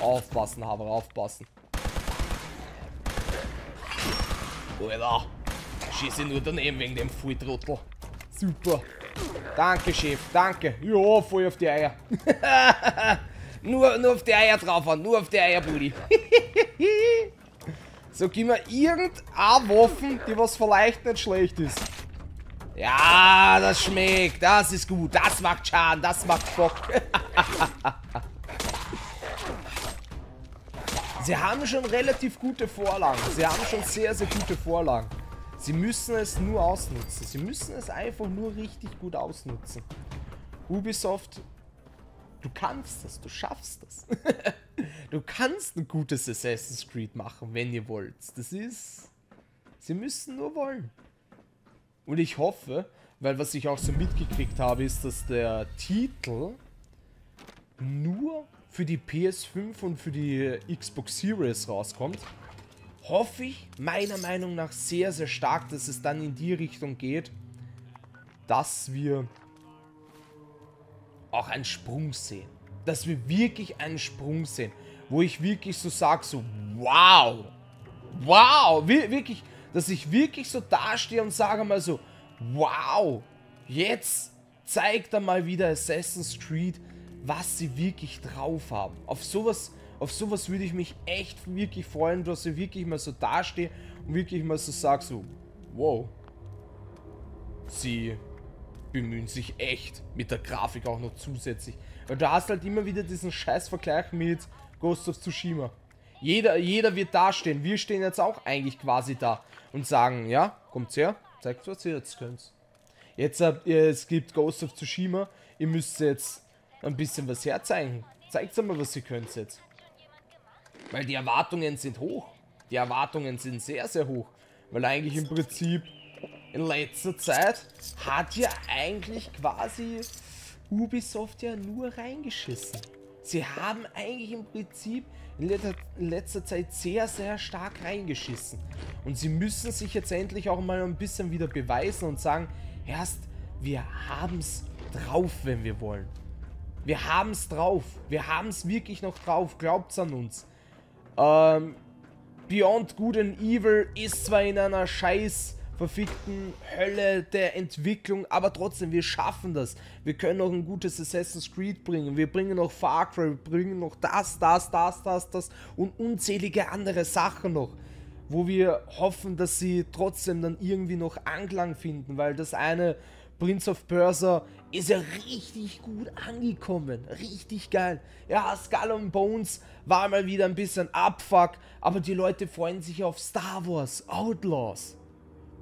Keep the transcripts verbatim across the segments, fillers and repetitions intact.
Aufpassen, aber aufpassen. Alter, schieße nur daneben wegen dem Volltrottel. Super. Danke, Chef, danke. Ja, voll auf die Eier. nur, nur auf die Eier draufhauen, nur auf die Eier, Buddy. So, gib mir irgendeine Waffe, die was vielleicht nicht schlecht ist. Ja, das schmeckt, das ist gut, das macht Schaden, das macht Bock. Sie haben schon relativ gute Vorlagen, sie haben schon sehr, sehr gute Vorlagen. Sie müssen es nur ausnutzen, sie müssen es einfach nur richtig gut ausnutzen. Ubisoft, du kannst das, du schaffst das. Du kannst ein gutes Assassin's Creed machen, wenn ihr wollt. Das ist... Sie müssen nur wollen. Und ich hoffe, weil was ich auch so mitgekriegt habe, ist, dass der Titel nur für die P S fünf und für die Xbox Series rauskommt. Hoffe ich, meiner Meinung nach, sehr, sehr stark, dass es dann in die Richtung geht, dass wir auch einen Sprung sehen. Dass wir wirklich einen Sprung sehen. Wo ich wirklich so sage, so wow. Wow. Wirklich, dass ich wirklich so dastehe und sage mal so, wow. Jetzt zeigt er mal wieder Assassin's Creed, was sie wirklich drauf haben. Auf sowas, auf sowas würde ich mich echt wirklich freuen, dass ich wirklich mal so dastehe und wirklich mal so sage, so wow. Sie bemühen sich echt mit der Grafik auch noch zusätzlich. Weil du hast halt immer wieder diesen Scheißvergleich mit Ghost of Tsushima. Jeder, jeder wird dastehen. Wir stehen jetzt auch eigentlich quasi da und sagen, ja, kommt's her, zeigt, was ihr jetzt könnt. Jetzt habt ihr, es gibt Ghost of Tsushima, ihr müsst jetzt ein bisschen was herzeigen. Zeigt einmal, was ihr könnt jetzt. Weil die Erwartungen sind hoch. Die Erwartungen sind sehr, sehr hoch. Weil eigentlich im Prinzip... In letzter Zeit hat ja eigentlich quasi Ubisoft ja nur reingeschissen. Sie haben eigentlich im Prinzip in letzter Zeit sehr, sehr stark reingeschissen. Und sie müssen sich jetzt endlich auch mal ein bisschen wieder beweisen und sagen, erst, wir haben es drauf, wenn wir wollen. Wir haben es drauf. Wir haben es wirklich noch drauf. Glaubt's an uns. Ähm, Beyond Good and Evil ist zwar in einer scheiß... verfickten Hölle der Entwicklung, aber trotzdem, wir schaffen das. Wir können noch ein gutes Assassin's Creed bringen, wir bringen noch Far Cry, wir bringen noch das, das, das, das, das und unzählige andere Sachen noch, wo wir hoffen, dass sie trotzdem dann irgendwie noch Anklang finden, weil das eine Prince of Persia ist ja richtig gut angekommen, richtig geil. Ja, Skull and Bones war mal wieder ein bisschen Abfuck, aber die Leute freuen sich auf Star Wars Outlaws.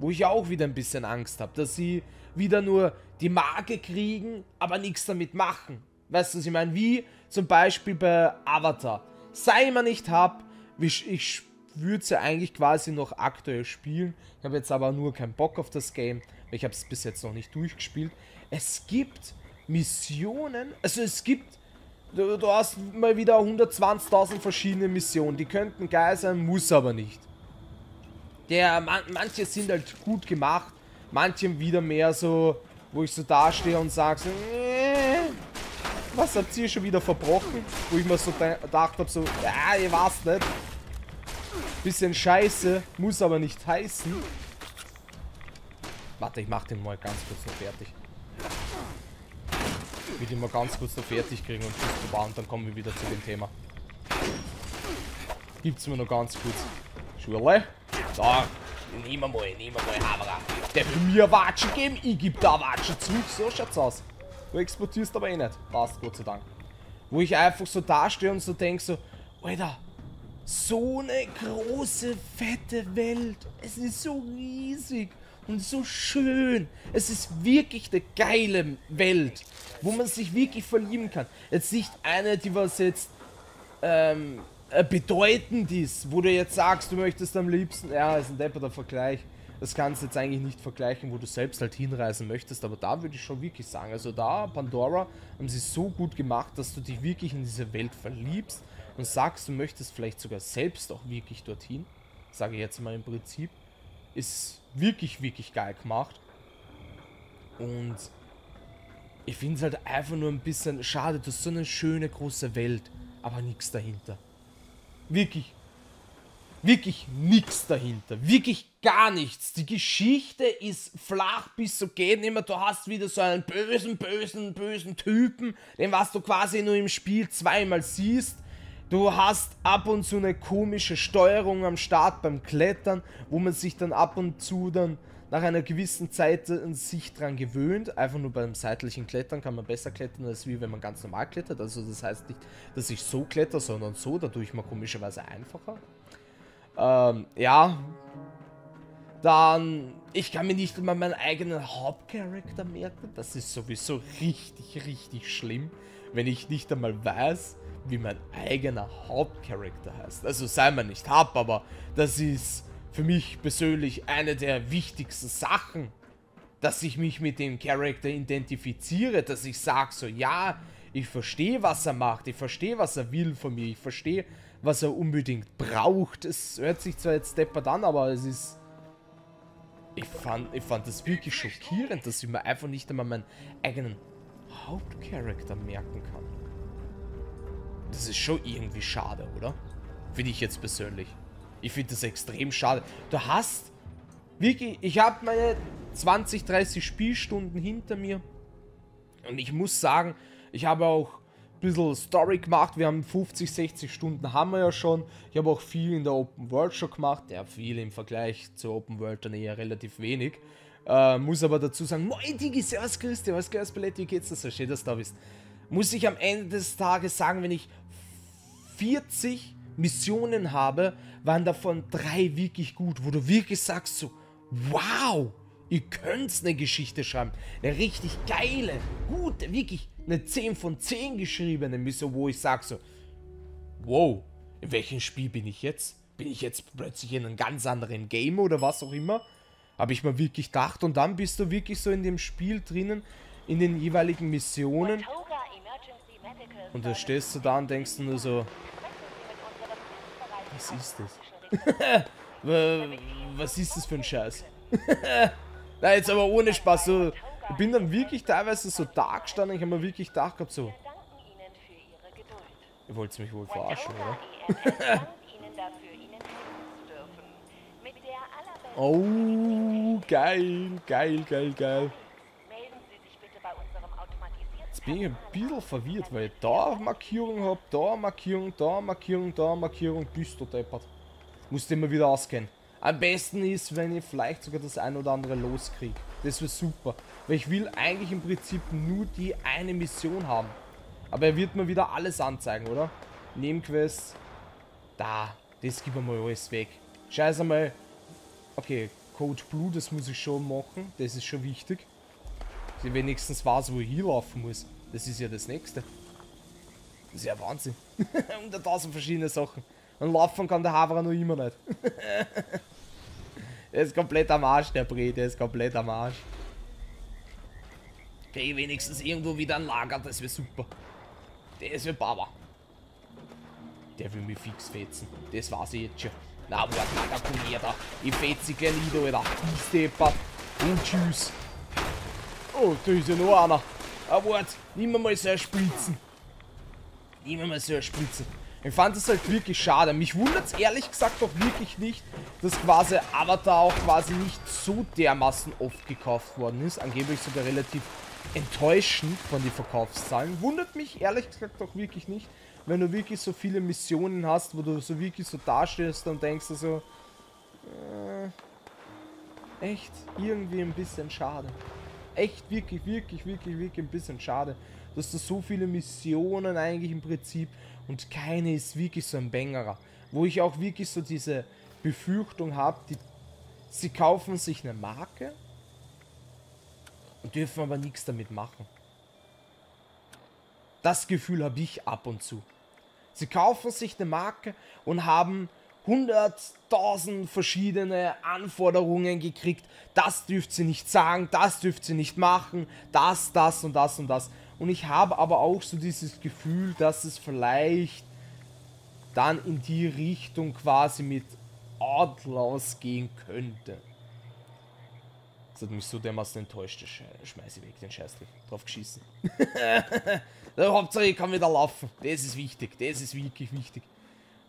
Wo ich auch wieder ein bisschen Angst habe, dass sie wieder nur die Marke kriegen, aber nichts damit machen. Weißt du, was ich meine? Wie zum Beispiel bei Avatar. Sei man nicht hab, ich, ich würde es ja eigentlich quasi noch aktuell spielen. Ich habe jetzt aber nur keinen Bock auf das Game. Ich habe es bis jetzt noch nicht durchgespielt. Es gibt Missionen, also es gibt, du, du hast mal wieder hundertzwanzigtausend verschiedene Missionen. Die könnten geil sein, muss aber nicht. Der, man, manche sind halt gut gemacht, manche wieder mehr so, wo ich so dastehe und sage so, äh, was habt ihr schon wieder verbrochen? Wo ich mir so gedacht habe, so, ja, ihr war's nicht. Bisschen scheiße, muss aber nicht heißen. Warte, ich mach den mal ganz kurz noch fertig. Ich will den mal ganz kurz noch fertig kriegen und Schuss zu bauen, dann kommen wir wieder zu dem Thema. Gibt's mir noch ganz kurz. Schule. Da, nehmen wir mal, nehmen wir mal, Havara. Der will mir eine Watsche geben, ich gebe da eine Watsche zurück. So schaut's aus. Du explodierst aber eh nicht. Passt, Gott sei Dank. Wo ich einfach so dastehe und so denke so, Alter, so eine große, fette Welt. Es ist so riesig und so schön. Es ist wirklich eine geile Welt, wo man sich wirklich verlieben kann. Jetzt nicht eine, die was jetzt, ähm... bedeutend ist, wo du jetzt sagst, du möchtest am liebsten, ja, ist ein depperter Vergleich, das kannst du jetzt eigentlich nicht vergleichen, wo du selbst halt hinreisen möchtest, aber da würde ich schon wirklich sagen, also da, Pandora, haben sie so gut gemacht, dass du dich wirklich in diese Welt verliebst und sagst, du möchtest vielleicht sogar selbst auch wirklich dorthin, sage ich jetzt mal im Prinzip, ist wirklich, wirklich geil gemacht und ich finde es halt einfach nur ein bisschen schade, du hast so eine schöne, große Welt, aber nichts dahinter. wirklich, wirklich nichts dahinter. Wirklich gar nichts. Die Geschichte ist flach bis so geht nimmer. Du hast wieder so einen bösen, bösen, bösen Typen, den was du quasi nur im Spiel zweimal siehst. Du hast ab und zu eine komische Steuerung am Start beim Klettern, wo man sich dann ab und zu dann nach einer gewissen Zeit sich dran gewöhnt. Einfach nur beim seitlichen Klettern kann man besser klettern, als wie wenn man ganz normal klettert. Also das heißt nicht, dass ich so kletter, sondern so. Da tue ich mal komischerweise einfacher. Ähm, ja. Dann, ich kann mir nicht mal meinen eigenen Hauptcharakter merken. Das ist sowieso richtig, richtig schlimm, wenn ich nicht einmal weiß, wie mein eigener Hauptcharakter heißt. Also sei man nicht hab, aber das ist für mich persönlich eine der wichtigsten Sachen, dass ich mich mit dem Charakter identifiziere, dass ich sage so, ja, ich verstehe, was er macht, ich verstehe, was er will von mir, ich verstehe, was er unbedingt braucht. Es hört sich zwar jetzt deppert an, aber es ist... Ich fand, ich fand das wirklich schockierend, dass ich mir einfach nicht einmal meinen eigenen Hauptcharakter merken kann. Das ist schon irgendwie schade, oder? Finde ich jetzt persönlich. Ich finde das extrem schade. Du hast... Wirklich, ich habe meine zwanzig, dreißig Spielstunden hinter mir. Und ich muss sagen, ich habe auch ein bisschen Story gemacht. Wir haben fünfzig, sechzig Stunden haben wir ja schon. Ich habe auch viel in der Open World schon gemacht. Ja, viel im Vergleich zur Open World dann eher relativ wenig. Äh, muss aber dazu sagen, moin Digi, servus Christi, was gehört, Paletti, wie geht's dir? So schön, dass du da bist. Muss ich am Ende des Tages sagen, wenn ich vierzig Missionen habe, waren davon drei wirklich gut, wo du wirklich sagst so, wow, ihr könnt eine Geschichte schreiben. Eine richtig geile, gute, wirklich eine zehn von zehn geschriebene Mission, wo ich sage so, wow, in welchem Spiel bin ich jetzt? Bin ich jetzt plötzlich in einem ganz anderen Game oder was auch immer? Habe ich mir wirklich gedacht und dann bist du wirklich so in dem Spiel drinnen, in den jeweiligen Missionen und da stehst du da und denkst du nur so, was ist das? Was ist das für ein Scheiß? Na, jetzt aber ohne Spaß. So, ich bin dann wirklich teilweise so da gestanden. Ich habe mir wirklich gedacht gehabt, so. Ihr wollt mich wohl verarschen, oder? Oh, geil, geil, geil, geil. Jetzt bin ich ein bisschen verwirrt, weil ich da Markierung habe, da Markierung, da Markierung, da Markierung, bist du deppert. Musst immer wieder auskennen. Am besten ist, wenn ich vielleicht sogar das ein oder andere loskriege. Das wäre super. Weil ich will eigentlich im Prinzip nur die eine Mission haben. Aber er wird mir wieder alles anzeigen, oder? Nebenquests. Da, das gibt mir mal alles weg. Scheiß einmal. Okay, Code Blue, das muss ich schon machen. Das ist schon wichtig. Wenigstens war es, wo ich hier laufen muss. Das ist ja das Nächste. Das ist ja Wahnsinn. hunderttausend verschiedene Sachen. Und laufen kann der Havara noch immer nicht. Der ist komplett am Arsch, der Bre. Der ist komplett am Arsch. Okay, wenigstens irgendwo wieder ein Lager. Das wäre super. Der ist wie Baba. Der will mich fix fetzen. Das war's jetzt schon. Na, warte mal, da komm ich da. Ich fetze gleich nieder, Alter. Ich deppert. Und tschüss. Oh, da ist ja noch einer. Ah, warte, nimm mir mal so eine Spritzen. Nimm mir mal so eine Spritzen. Ich fand es halt wirklich schade. Mich wundert es ehrlich gesagt auch wirklich nicht, dass quasi Avatar auch quasi nicht so dermaßen oft gekauft worden ist. Angeblich sogar relativ enttäuschend von den Verkaufszahlen. Wundert mich ehrlich gesagt auch wirklich nicht, wenn du wirklich so viele Missionen hast, wo du so wirklich so dastehst und denkst du so, äh, echt irgendwie ein bisschen schade. Echt wirklich, wirklich, wirklich, wirklich ein bisschen schade, dass du so viele Missionen eigentlich im Prinzip und keine ist wirklich so ein Bangerer. Wo ich auch wirklich so diese Befürchtung habe, die, sie kaufen sich eine Marke und dürfen aber nichts damit machen. Das Gefühl habe ich ab und zu. Sie kaufen sich eine Marke und haben hunderttausend verschiedene Anforderungen gekriegt. Das dürft ihr nicht sagen, das dürft ihr nicht machen, das, das und das und das. Und ich habe aber auch so dieses Gefühl, dass es vielleicht dann in die Richtung quasi mit Outlaws gehen könnte. Das hat mich so dermaßen enttäuscht. Schmeiße ich weg den Scheißdreck. Drauf geschissen. Hauptsache ich kann wieder laufen. Das ist wichtig. Das ist wirklich wichtig.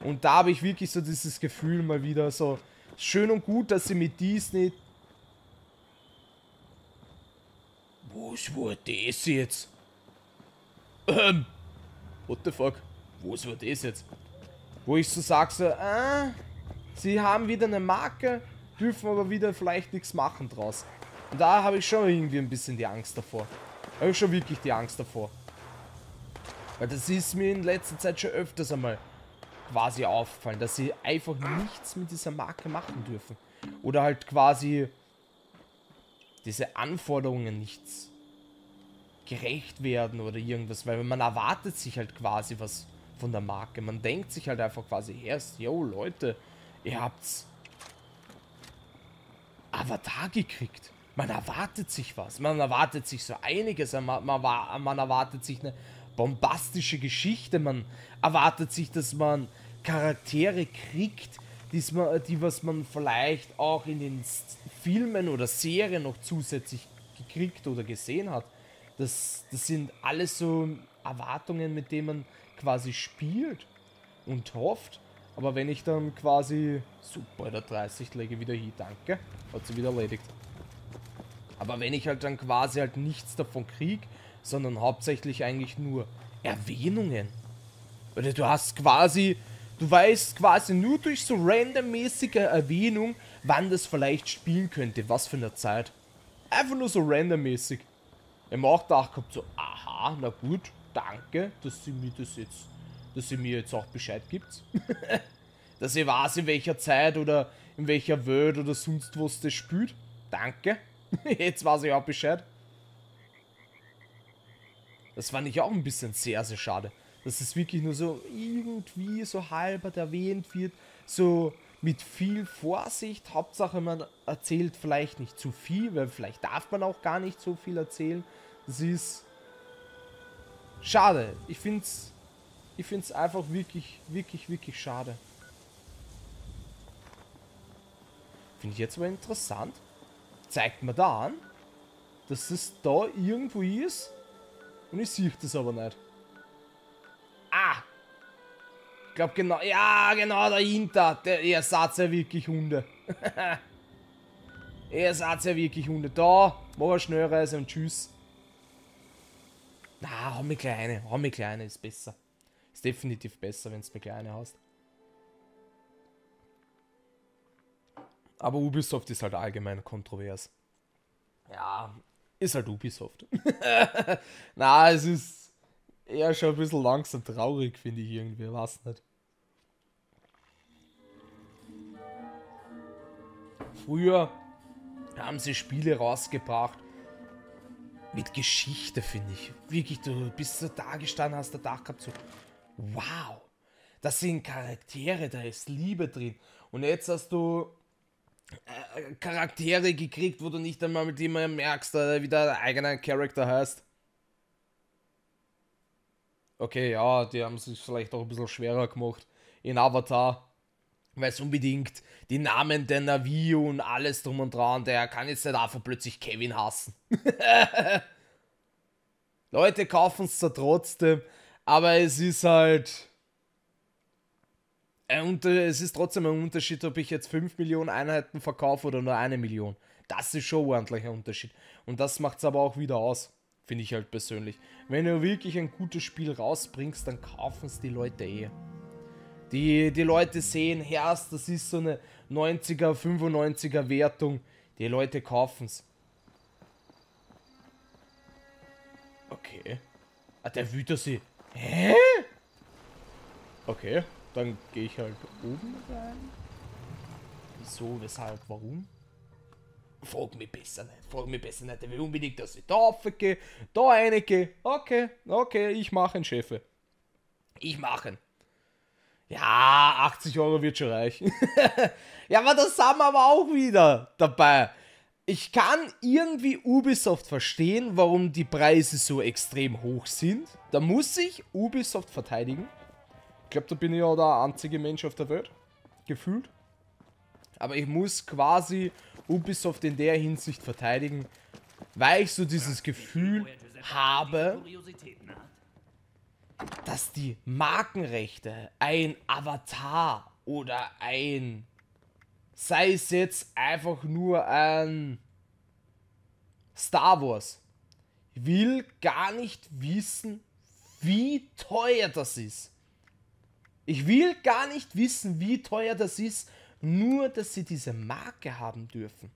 Und da habe ich wirklich so dieses Gefühl mal wieder so, schön und gut, dass sie mit Disney... Was war das jetzt? Ähm, what the fuck? Was war das jetzt? Wo ich so sag so, ah, sie haben wieder eine Marke, dürfen aber wieder vielleicht nichts machen draus. Und da habe ich schon irgendwie ein bisschen die Angst davor. Da habe ich schon wirklich die Angst davor. Weil das ist mir in letzter Zeit schon öfters einmal quasi aufgefallen, dass sie einfach nichts mit dieser Marke machen dürfen. Oder halt quasi diese Anforderungen nichts gerecht werden oder irgendwas, weil man erwartet sich halt quasi was von der Marke. Man denkt sich halt einfach quasi erst, yo Leute, ihr habt's Avatar gekriegt. Man erwartet sich was, man erwartet sich so einiges, man, man, man erwartet sich eine bombastische Geschichte, man erwartet sich, dass man Charaktere kriegt, die was man vielleicht auch in den Filmen oder Serien noch zusätzlich gekriegt oder gesehen hat. Das, das sind alles so Erwartungen, mit denen man quasi spielt und hofft. Aber wenn ich dann quasi... Super, der dreißig lege wieder hier, danke. Hat sie wieder erledigt. Aber wenn ich halt dann quasi halt nichts davon kriege, sondern hauptsächlich eigentlich nur Erwähnungen. Oder du hast quasi... Du weißt quasi nur durch so randommäßige Erwähnung, wann das vielleicht spielen könnte, was für eine Zeit. Einfach nur so randommäßig. Im auch gedacht gehabt so, aha, na gut, danke, dass sie mir das jetzt, dass sie mir jetzt auch Bescheid gibt. Dass ich weiß, in welcher Zeit oder in welcher Welt oder sonst was das spielt. Danke. Jetzt weiß ich auch Bescheid. Das fand ich auch ein bisschen sehr, sehr schade. Dass es wirklich nur so irgendwie so halbert erwähnt wird, so mit viel Vorsicht. Hauptsache man erzählt vielleicht nicht zu viel, weil vielleicht darf man auch gar nicht so viel erzählen. Das ist schade. Ich finde es ich find's einfach wirklich, wirklich, wirklich schade. Finde ich jetzt aber interessant. Zeigt mir da an, dass es da irgendwo ist und ich sehe das aber nicht. Ah! Ich glaube genau... Ja, genau dahinter. Der, ihr seid ja wirklich Hunde. Ihr seid ja wirklich Hunde. Da, mach eine Schnellreise und tschüss. Na, hau mir kleine. Hau mir kleine, ist besser. Ist definitiv besser, wenn du mir kleine hast. Aber Ubisoft ist halt allgemein kontrovers. Ja, ist halt Ubisoft. Na, es ist... eher schon ein bisschen langsam traurig, finde ich irgendwie, weiß nicht. Früher haben sie Spiele rausgebracht mit Geschichte, finde ich. Wirklich, du bist so da gestanden, hast der Tag gehabt, so, wow, das sind Charaktere, da ist Liebe drin. Und jetzt hast du äh, Charaktere gekriegt, wo du nicht einmal mit jemandem merkst, wie dein eigener Charakter heißt. Okay, ja, die haben es sich vielleicht auch ein bisschen schwerer gemacht in Avatar, weil es unbedingt die Namen der Navi und alles drum und dran, der kann jetzt nicht einfach plötzlich Kevin hassen. Leute kaufen es zwar trotzdem, aber es ist halt... Es ist trotzdem ein Unterschied, ob ich jetzt fünf Millionen Einheiten verkaufe oder nur eine Million. Das ist schon ordentlich ein Unterschied. Und das macht es aber auch wieder aus. Finde ich halt persönlich. Wenn du wirklich ein gutes Spiel rausbringst, dann kaufen es die Leute eh. Die, die Leute sehen, herrst, das ist so eine neunziger, fünfundneunziger Wertung. Die Leute kaufen es. Okay. Ah, der wütet sie. Hä? Okay, dann gehe ich halt oben rein. Wieso, weshalb, warum? Frag mich besser nicht, frag mich besser nicht, der will unbedingt, dass ich da aufgehe, da reingehe, okay, okay, ich mache ihn, Chefe. Ich mache ihn. Ja, achtzig Euro wird schon reichen. Ja, aber das haben wir aber auch wieder dabei. Ich kann irgendwie Ubisoft verstehen, warum die Preise so extrem hoch sind. Da muss ich Ubisoft verteidigen. Ich glaube, da bin ich ja der einzige Mensch auf der Welt, gefühlt. Aber ich muss quasi Ubisoft in der Hinsicht verteidigen, weil ich so dieses Gefühl habe, dass die Markenrechte, ein Avatar oder ein, sei es jetzt einfach nur ein Star Wars, will gar nicht wissen, wie teuer das ist. Ich will gar nicht wissen, wie teuer das ist, nur dass sie diese Marke haben dürfen.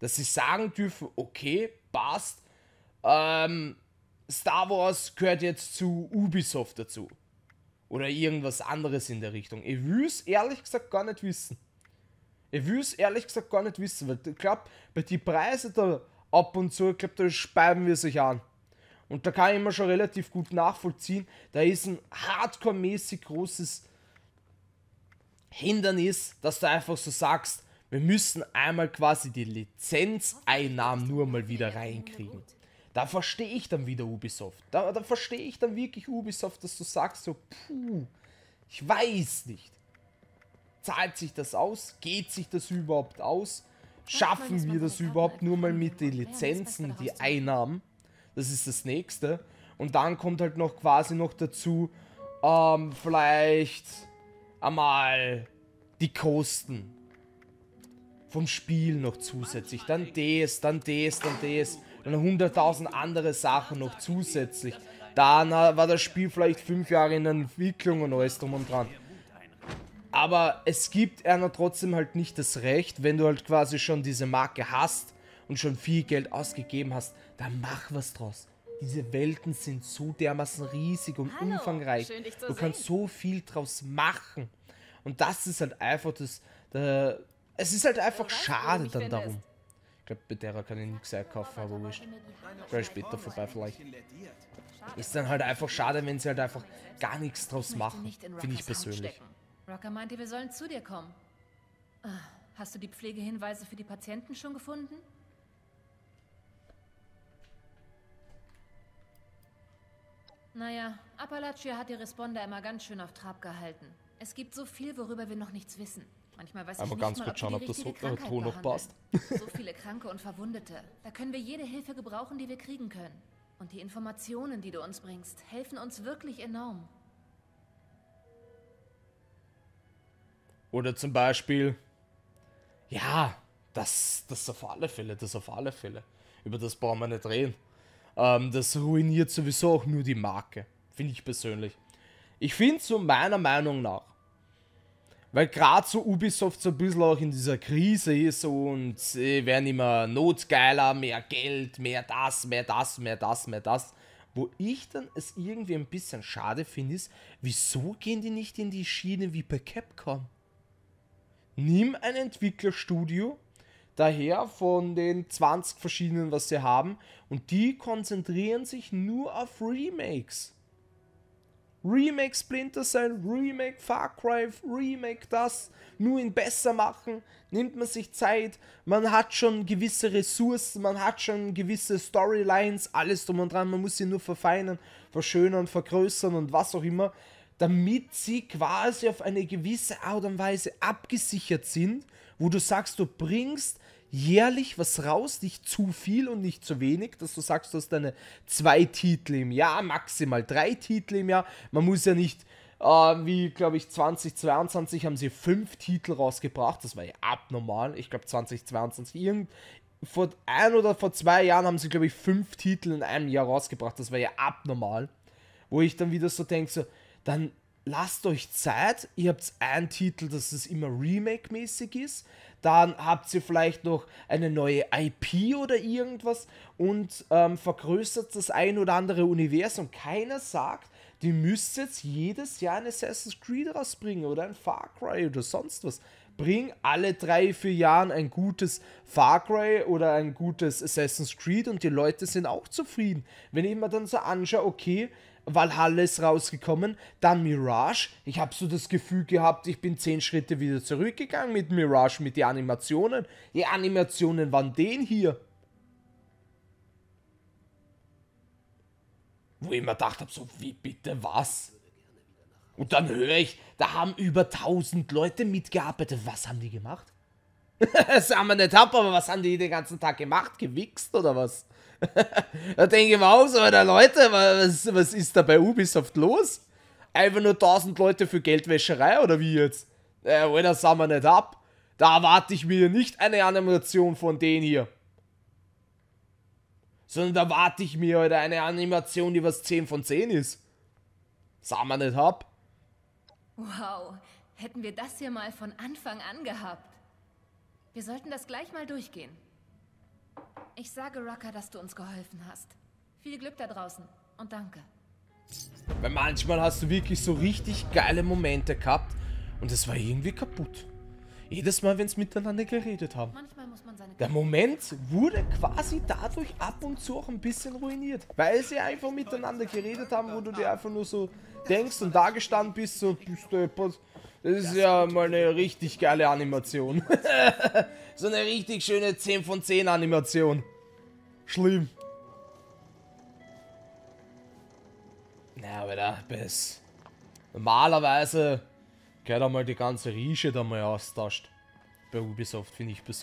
Dass sie sagen dürfen, okay, passt, ähm, Star Wars gehört jetzt zu Ubisoft dazu. Oder irgendwas anderes in der Richtung. Ich will es ehrlich gesagt gar nicht wissen. Ich will es ehrlich gesagt gar nicht wissen, weil ich glaube, bei den Preisen da ab und zu, ich glaube, da speiben wir sich an. Und da kann ich immer schon relativ gut nachvollziehen, da ist ein hardcore-mäßig großes Hindernis, dass du einfach so sagst, wir müssen einmal quasi die Lizenzeinnahmen nur mal wieder reinkriegen. Da verstehe ich dann wieder Ubisoft. Da, da verstehe ich dann wirklich Ubisoft, dass du sagst so, puh, ich weiß nicht. Zahlt sich das aus? Geht sich das überhaupt aus? Schaffen wir das überhaupt nur mal mit den Lizenzen, die Einnahmen? Das ist das Nächste. Und dann kommt halt noch quasi noch dazu, ähm, vielleicht einmal die Kosten vom Spiel noch zusätzlich. Dann das, dann das, dann das. Dann hunderttausend andere Sachen noch zusätzlich. Dann war das Spiel vielleicht fünf Jahre in Entwicklung und alles drum und dran. Aber es gibt einer trotzdem halt nicht das Recht, wenn du halt quasi schon diese Marke hast und schon viel Geld ausgegeben hast, dann mach was draus. Diese Welten sind so dermaßen riesig und Hallo, umfangreich. Schön, dich zu sehen. Du kannst so viel draus machen. Und das ist halt einfach das... Da, es ist halt einfach schade dann darum. Ich glaube, bei derer kann ich nichts einkaufen, aber wurscht. Vielleicht später vorbei vielleicht. Ist dann halt einfach schade, wenn sie halt einfach gar nichts draus machen. Finde ich persönlich. Rocker meinte, wir sollen zu dir kommen. Hast du die Pflegehinweise für die Patienten schon gefunden? Naja, Appalachia hat die Responder immer ganz schön auf Trab gehalten. Es gibt so viel, worüber wir noch nichts wissen. Manchmal weiß ich nicht mal, ob die richtige Krankheit behandelt. So viele Kranke und Verwundete. Da können wir jede Hilfe gebrauchen, die wir kriegen können. Und die Informationen, die du uns bringst, helfen uns wirklich enorm. Oder zum Beispiel... Ja, das, das auf alle Fälle, das auf alle Fälle. Über das brauchen wir nicht reden. Ähm, das ruiniert sowieso auch nur die Marke, finde ich persönlich. Ich finde so meiner Meinung nach, weil gerade so Ubisoft so ein bisschen auch in dieser Krise ist und sie werden immer notgeiler, mehr Geld, mehr das, mehr das, mehr das, mehr das. Wo ich dann es irgendwie ein bisschen schade finde ist, wieso gehen die nicht in die Schiene wie bei Capcom? Nimm ein Entwicklerstudio daher von den zwanzig verschiedenen, was sie haben, und die konzentrieren sich nur auf Remakes. Remake Splinter Cell, Remake Far Cry, Remake das, nur in besser machen, nimmt man sich Zeit, man hat schon gewisse Ressourcen, man hat schon gewisse Storylines, alles drum und dran, man muss sie nur verfeinern, verschönern, vergrößern und was auch immer, damit sie quasi auf eine gewisse Art und Weise abgesichert sind, wo du sagst, du bringst jährlich was raus, nicht zu viel und nicht zu wenig, dass du sagst, du hast deine zwei Titel im Jahr, maximal drei Titel im Jahr. Man muss ja nicht, äh, wie glaube ich zweitausendzweiundzwanzig haben sie fünf Titel rausgebracht, das war ja abnormal, ich glaube zweitausendzweiundzwanzig, irgend, vor ein oder vor zwei Jahren haben sie glaube ich fünf Titel in einem Jahr rausgebracht, das war ja abnormal, wo ich dann wieder so denke, so, dann lasst euch Zeit, ihr habt einen Titel, dass es immer Remake-mäßig ist, dann habt ihr vielleicht noch eine neue I P oder irgendwas und ähm, vergrößert das ein oder andere Universum. Keiner sagt, die müsst jetzt jedes Jahr ein Assassin's Creed rausbringen oder ein Far Cry oder sonst was. Bring alle drei, vier Jahren ein gutes Far Cry oder ein gutes Assassin's Creed und die Leute sind auch zufrieden. Wenn ich mir dann so anschaue, okay, Valhalla ist rausgekommen, dann Mirage. Ich habe so das Gefühl gehabt, ich bin zehn Schritte wieder zurückgegangen mit Mirage, mit den Animationen. Die Animationen waren den hier. Wo ich mir gedacht habe, so wie bitte was? Und dann höre ich, da haben über tausend Leute mitgearbeitet. Was haben die gemacht? Das haben wir nicht gehabt, aber was haben die den ganzen Tag gemacht? Gewichst oder was? Da denke ich mir auch so, Alter, Leute, was, was ist da bei Ubisoft los? Einfach nur tausend Leute für Geldwäscherei oder wie jetzt? Äh, Alter, sagen wir nicht ab. Da erwarte ich mir nicht eine Animation von denen hier. Sondern da erwarte ich mir, Alter, eine Animation, die was zehn von zehn ist. Sagen wir nicht ab. Wow, hätten wir das hier mal von Anfang an gehabt. Wir sollten das gleich mal durchgehen. Ich sage Rucker, dass du uns geholfen hast. Viel Glück da draußen und danke. Weil manchmal hast du wirklich so richtig geile Momente gehabt und es war irgendwie kaputt. Jedes Mal, wenn es miteinander geredet haben. Manchmal muss man seine Der Moment wurde quasi dadurch ab und zu auch ein bisschen ruiniert. Weil sie einfach miteinander geredet haben, wo du dir einfach nur so denkst und da gestanden bist, so, das ist ja mal eine richtig geile Animation. So eine richtig schöne zehn von zehn Animation. Schlimm. Na, aber da, bis. Normalerweise. Geh da mal die ganze Rieche da mal austauscht. Bei Ubisoft finde ich persönlich.